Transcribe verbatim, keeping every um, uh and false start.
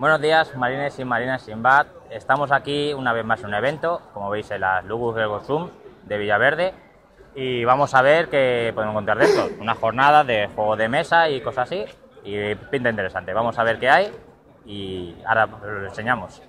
Buenos días, marines y marinas Sinbad. Estamos aquí una vez más en un evento, como veis, en las Ludo Ergo Sum de Villaverde, y vamos a ver qué podemos encontrar de esto. Una jornada de juego de mesa y cosas así, y pinta interesante. Vamos a ver qué hay y ahora os lo enseñamos.